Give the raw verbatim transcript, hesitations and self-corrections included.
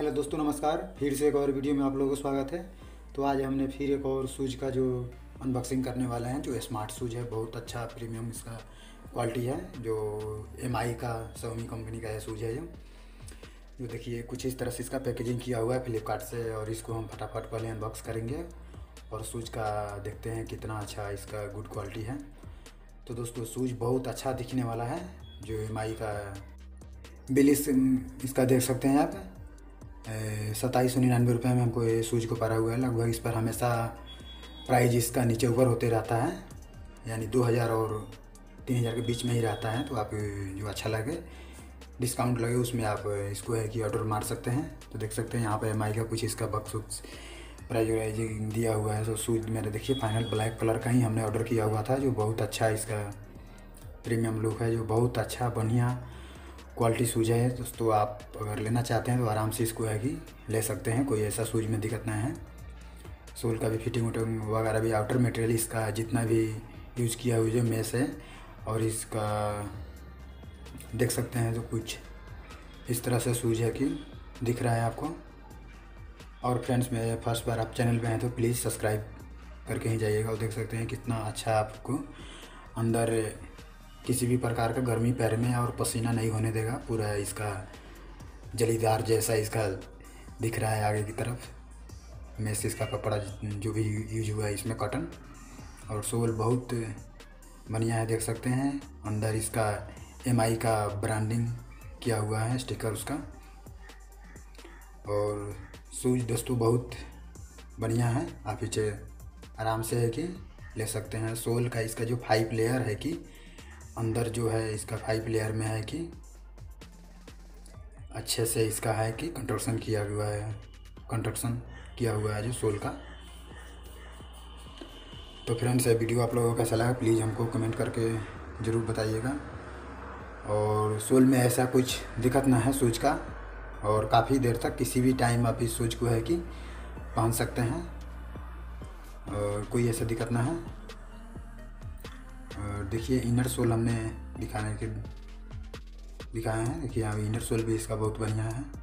Hello दोस्तों नमस्कार, फिर से एक और वीडियो में आप लोगों का स्वागत है। तो आज हमने फिर एक और शूज़ का जो अनबॉक्सिंग करने वाला है, जो स्मार्ट शूज़ है, बहुत अच्छा प्रीमियम इसका क्वालिटी है, जो एम आई का Xiaomi कंपनी का है शूज़ है। जो जो देखिए कुछ इस तरह से इसका पैकेजिंग किया हुआ है फ्लिपकार्ट से, और इसको हम फटाफट पहले अनबॉक्स करेंगे और शूज़ का देखते हैं कितना अच्छा इसका गुड क्वालिटी है। तो दोस्तों शूज़ बहुत अच्छा दिखने वाला है, जो एम आई का बिल इस, इसका देख सकते हैं आप, सत्ताईस सौ निन्यानवे रुपये में हमको ये शूज़ को पड़ा हुआ है। लगभग इस पर हमेशा प्राइस इसका नीचे ऊपर होते रहता है, यानी दो हज़ार और तीन हज़ार के बीच में ही रहता है। तो आप जो अच्छा लगे, डिस्काउंट लगे, उसमें आप इसको है कि ऑर्डर मार सकते हैं। तो देख सकते हैं यहाँ पर एम आई का कुछ इसका बक्स प्राइज दिया हुआ है। तो शूज़ मेरे देखिए फाइनल ब्लैक कलर का ही हमने ऑर्डर किया हुआ था, जो बहुत अच्छा इसका प्रीमियम लुक है, जो बहुत अच्छा बढ़िया क्वालिटी शूज़ है। दोस्तों आप अगर लेना चाहते हैं तो आराम से इसको है कि ले सकते हैं, कोई ऐसा शूज़ में दिक्कत नहीं है। सोल का भी फिटिंग उटिंग वगैरह भी, आउटर मटेरियल इसका जितना भी यूज़ किया हुआ जो मेश है, और इसका देख सकते हैं तो कुछ इस तरह से शूज़ है कि दिख रहा है आपको। और फ्रेंड्स मेरे फर्स्ट बार आप चैनल पे हैं तो प्लीज़ सब्सक्राइब करके ही जाइएगा। और देख सकते हैं कितना अच्छा आपको अंदर किसी भी प्रकार का गर्मी पैर में और पसीना नहीं होने देगा, पूरा इसका जलीदार जैसा इसका दिख रहा है आगे की तरफ। मेश इसका कपड़ा जो भी यूज हुआ है इसमें कॉटन, और सोल बहुत बढ़िया है। देख सकते हैं अंदर इसका एम आई का ब्रांडिंग किया हुआ है, स्टिकर उसका। और शूज़ दोस्तों बहुत बढ़िया है, आप इसे आराम से है कि ले सकते हैं। सोल का इसका जो फाइव लेयर है कि अंदर जो है इसका फाइव लेयर में है कि अच्छे से इसका है कि कंस्ट्रक्शन किया हुआ है, कंस्ट्रक्शन किया हुआ है जो सोल का। तो फ्रेंड्स ये वीडियो आप लोगों का कैसा लगा प्लीज़ हमको कमेंट करके ज़रूर बताइएगा। और सोल में ऐसा कुछ दिक्कत ना है शूज़ का, और काफ़ी देर तक किसी भी टाइम आप इस शूज़ को है कि पहन सकते हैं, और कोई ऐसा दिक्कत ना है। और देखिए इनर सोल हमने दिखाने के दिखाए हैं, देखिए यहाँ इनर सोल भी इसका बहुत बढ़िया है।